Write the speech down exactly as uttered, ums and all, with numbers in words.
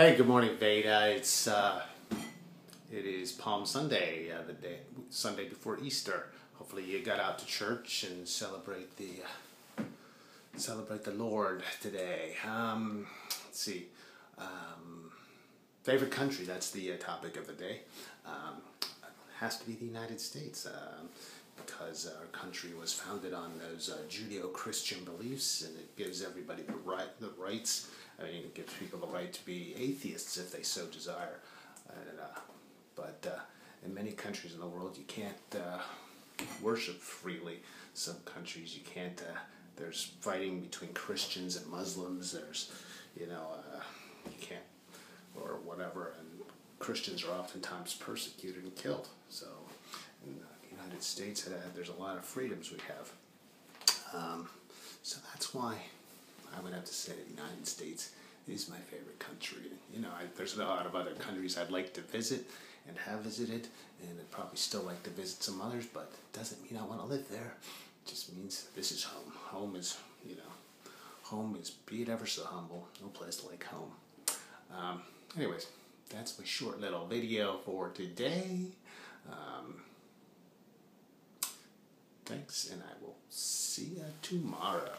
Hey, good morning, Veda. It's uh, it is Palm Sunday, uh, the day Sunday before Easter. Hopefully, you got out to church and celebrate the uh, celebrate the Lord today. Um, let's see, um, favorite country. That's the uh, topic of the day. Um, has to be the United States uh, because our country was founded on those uh, Judeo-Christian beliefs, and it gives everybody the right the rights. I mean, it gives people the right to be atheists if they so desire. And, uh, but uh, in many countries in the world, you can't uh, worship freely. Some countries you can't. Uh, there's fighting between Christians and Muslims. There's, you know, uh, you can't, or whatever. And Christians are oftentimes persecuted and killed. So in the United States, uh, there's a lot of freedoms we have. Um, so that's why I would have to say the United States is my favorite country. You know, I, there's a lot of other countries I'd like to visit and have visited, and I'd probably still like to visit some others, but it doesn't mean I want to live there. It just means this is home. Home is, you know, home is, be it ever so humble, no place like home. Um, anyways, that's my short little video for today. Um, thanks, and I will see you tomorrow.